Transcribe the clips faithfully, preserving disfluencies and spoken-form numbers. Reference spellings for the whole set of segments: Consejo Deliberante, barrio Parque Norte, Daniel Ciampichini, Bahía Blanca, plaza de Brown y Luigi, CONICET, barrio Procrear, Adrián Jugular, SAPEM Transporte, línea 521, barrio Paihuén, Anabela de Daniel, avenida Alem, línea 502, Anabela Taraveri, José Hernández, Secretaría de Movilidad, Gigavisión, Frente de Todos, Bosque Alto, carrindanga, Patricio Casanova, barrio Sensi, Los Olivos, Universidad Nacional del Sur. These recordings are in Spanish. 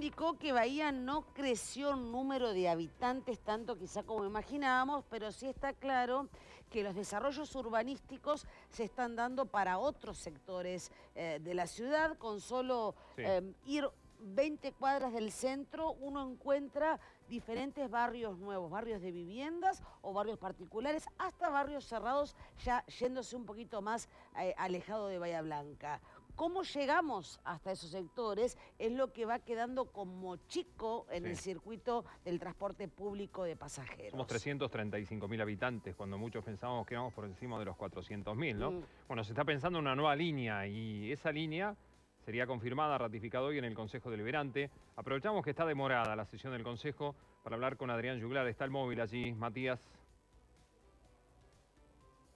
indicó que Bahía no creció en número de habitantes tanto quizá como imaginábamos, pero sí está claro que los desarrollos urbanísticos se están dando para otros sectores eh, de la ciudad. Con solo sí. eh, ir veinte cuadras del centro uno encuentra diferentes barrios nuevos, barrios de viviendas o barrios particulares, hasta barrios cerrados, ya yéndose un poquito más eh, alejado de Bahía Blanca. ¿Cómo llegamos hasta esos sectores? Es lo que va quedando como chico en sí. el circuito del transporte público de pasajeros. Somos trescientos treinta y cinco mil habitantes, cuando muchos pensábamos que íbamos por encima de los cuatrocientos mil, ¿no? Mm. Bueno, se está pensando en una nueva línea y esa línea sería confirmada, ratificada hoy en el Consejo Deliberante. Aprovechamos que está demorada la sesión del Consejo para hablar con Adrián Jugular. Está el móvil allí, Matías.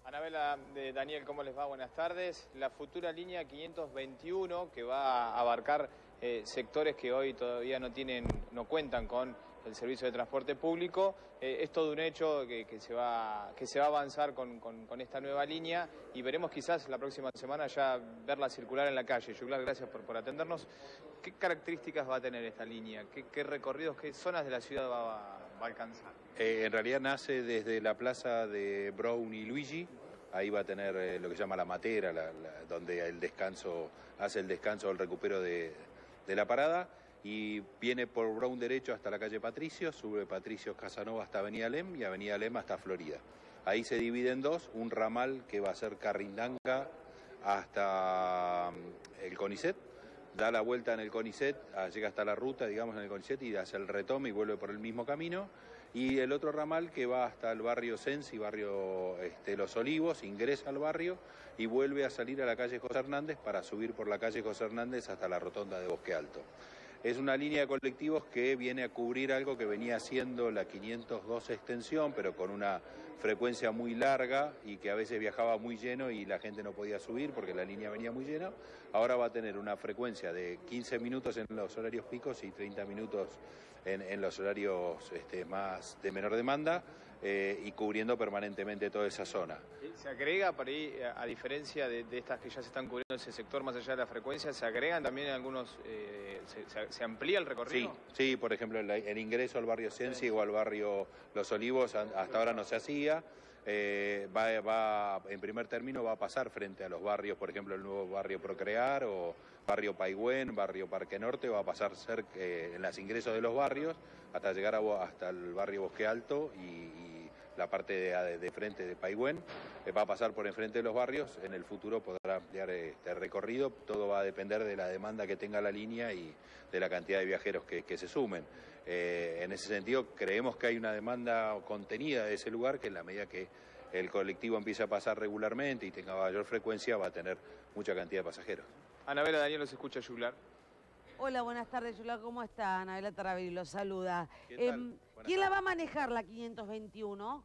Anabela de Daniel, ¿cómo les va? Buenas tardes. La futura línea quinientos veintiuno, que va a abarcar eh, sectores que hoy todavía no tienen, no cuentan con el servicio de transporte público, eh, es todo un hecho que, que, se, va, que se va a avanzar con, con, con esta nueva línea y veremos quizás la próxima semana ya verla circular en la calle. Jugular, gracias por, por atendernos. ¿Qué características va a tener esta línea? ¿Qué, qué recorridos, qué zonas de la ciudad va a, va a alcanzar? Eh, en realidad nace desde la plaza de Brown y Luigi. Ahí va a tener eh, lo que se llama la matera, la, la, donde el descanso hace el descanso, el recupero de, de la parada. Y viene por Brown derecho hasta la calle Patricio, sube Patricio Casanova hasta avenida Alem y avenida Alem hasta Florida. Ahí se divide en dos, un ramal que va a ser carrindanga hasta el CONICET, da la vuelta en el CONICET, llega hasta la ruta, digamos, en el CONICET y hace el retome y vuelve por el mismo camino. Y el otro ramal que va hasta el barrio Sensi, barrio este, Los Olivos, ingresa al barrio y vuelve a salir a la calle José Hernández para subir por la calle José Hernández hasta la rotonda de Bosque Alto. Es una línea de colectivos que viene a cubrir algo que venía haciendo la quinientos dos extensión, pero con una frecuencia muy larga y que a veces viajaba muy lleno y la gente no podía subir porque la línea venía muy llena. Ahora va a tener una frecuencia de quince minutos en los horarios picos y treinta minutos en, en los horarios este, más de menor demanda eh, y cubriendo permanentemente toda esa zona. ¿Se agrega para ahí, a diferencia de, de estas que ya se están cubriendo ese sector más allá de la frecuencia, se agregan también algunos... Eh, se, se ¿Se amplía el recorrido? Sí, sí, por ejemplo, el, el ingreso al barrio Sensi sí. o al barrio Los Olivos hasta ahora no se hacía. Eh, va, va, en primer término va a pasar frente a los barrios, por ejemplo, el nuevo barrio Procrear o barrio Paihuén, barrio Parque Norte, va a pasar cerca, eh, en los ingresos de los barrios hasta llegar a, hasta el barrio Bosque Alto y, y la parte de, de frente de Paihuén. Eh, va a pasar por enfrente de los barrios, en el futuro podrá ampliar este recorrido, todo va a depender de la demanda que tenga la línea y de la la cantidad de viajeros que, que se sumen. Eh, en ese sentido, creemos que hay una demanda contenida de ese lugar que en la medida que el colectivo empieza a pasar regularmente y tenga mayor frecuencia, va a tener mucha cantidad de pasajeros. Anabela Daniel, los escucha Jugular. Hola, buenas tardes, Jugular. ¿Cómo está? Anabela Taraveri los saluda. ¿Qué tal? Eh, ¿Quién la va a manejar la quinientos veintiuno?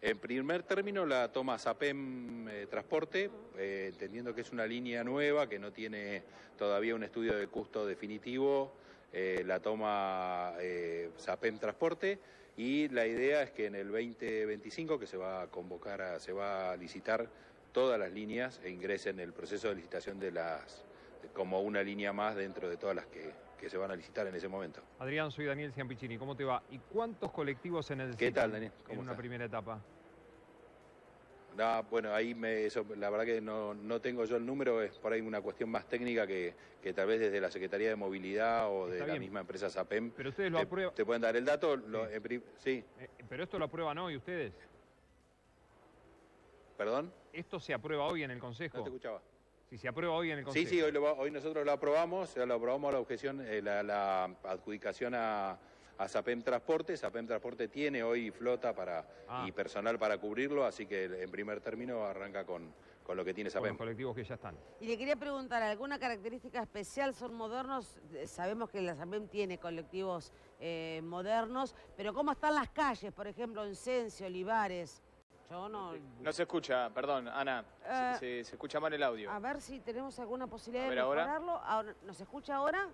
En primer término la toma SAPEM eh, Transporte, eh, entendiendo que es una línea nueva, que no tiene todavía un estudio de costo definitivo, eh, la toma eh, SAPEM Transporte y la idea es que en el veinte veinticinco, que se va a convocar, a, se va a licitar todas las líneas e ingresen el proceso de licitación de las como una línea más dentro de todas las que, que se van a licitar en ese momento. Adrián, soy Daniel Ciampichini, ¿cómo te va? ¿Y cuántos colectivos se necesitan? ¿Qué tal, Daniel? ¿Cómo en una está? Primera etapa. No, bueno, ahí me, eso, la verdad que no, no tengo yo el número, es por ahí una cuestión más técnica que, que tal vez desde la Secretaría de Movilidad o de la misma empresa SAPEM. Pero ustedes lo te, aprueban. ¿Te pueden dar el dato? Sí. Lo, en, sí. Eh, pero esto lo aprueban hoy ustedes. ¿Perdón? Esto se aprueba hoy en el Consejo. No te escuchaba. Si se aprueba hoy en el Consejo. Sí, sí, hoy, lo, hoy nosotros lo aprobamos, lo aprobamos la objeción, eh, la, la adjudicación a, a SAPEM Transporte. SAPEM Transporte tiene hoy flota para ah. y personal para cubrirlo, así que en primer término arranca con, con lo que tiene SAPEM. Con los colectivos que ya están. Y le quería preguntar, ¿alguna característica especial? Son modernos, sabemos que la SAPEM tiene colectivos eh, modernos, pero ¿cómo están las calles, por ejemplo, en Sensi, Olivares? Yo no... no se escucha, perdón, Ana, eh, se, se escucha mal el audio. A ver si tenemos alguna posibilidad de mejorarlo. Ahora. ¿Nos escucha ahora?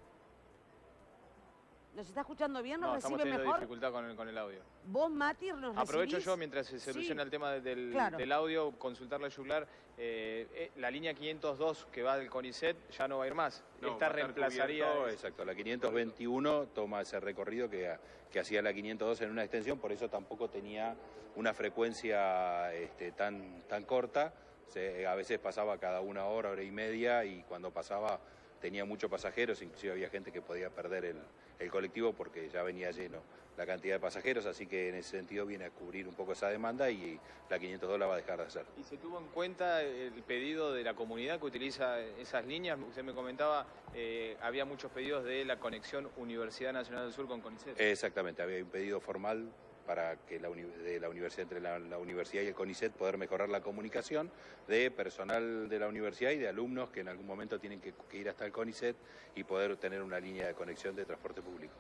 ¿Nos está escuchando bien? ¿Nos no, recibe mejor? No, estamos teniendo dificultad con el, con el audio. ¿Vos, Mati, nos recibís? Aprovecho yo, mientras se soluciona sí. el tema del, claro. del audio, consultarle a Jugular. Eh, eh, la línea quinientos dos que va del CONICET ya no va a ir más. No, Esta reemplazaría... Cubierto, exacto, la quinientos veintiuno toma ese recorrido que, que hacía la quinientos dos en una extensión, por eso tampoco tenía una frecuencia este, tan, tan corta. Se, a veces pasaba cada una hora, hora y media, y cuando pasaba... tenía muchos pasajeros, inclusive había gente que podía perder el, el colectivo porque ya venía lleno la cantidad de pasajeros, así que en ese sentido viene a cubrir un poco esa demanda y la quinientos dos la va a dejar de hacer. ¿Y se tuvo en cuenta el pedido de la comunidad que utiliza esas líneas? Usted me comentaba, eh, había muchos pedidos de la conexión Universidad Nacional del Sur con CONICET. Exactamente, había un pedido formal para que la, de la universidad, entre la, la universidad y el CONICET, poder mejorar la comunicación de personal de la universidad y de alumnos que en algún momento tienen que, que ir hasta el CONICET y poder tener una línea de conexión de transporte público.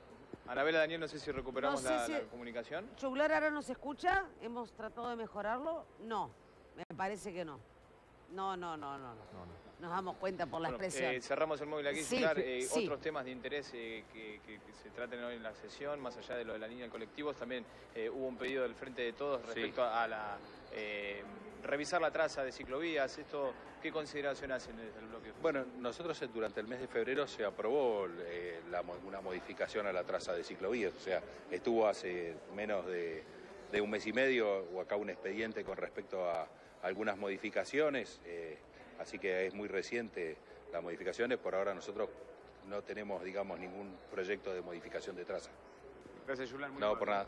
Anabela, Daniel, no sé si recuperamos no sé la, si... la comunicación. Jugular ahora nos escucha, hemos tratado de mejorarlo. No, me parece que no. No, no, no, no, no. Nos damos cuenta por la bueno, expresión. Eh, cerramos el móvil aquí, sí, Jugular. Eh, sí. Otros temas de interés eh, que, que, que se traten hoy en la sesión, más allá de lo de la línea de colectivos, también eh, hubo un pedido del Frente de Todos respecto sí. a la eh, revisar la traza de ciclovías. Esto, ¿qué consideración hacen desde el bloque? Bueno, nosotros durante el mes de febrero se aprobó eh, la, una modificación a la traza de ciclovías. O sea, estuvo hace menos de, de un mes y medio o acá un expediente con respecto a algunas modificaciones, eh, así que es muy reciente las modificaciones. Por ahora nosotros no tenemos, digamos, ningún proyecto de modificación de traza. Gracias, Jugular. No, por nada.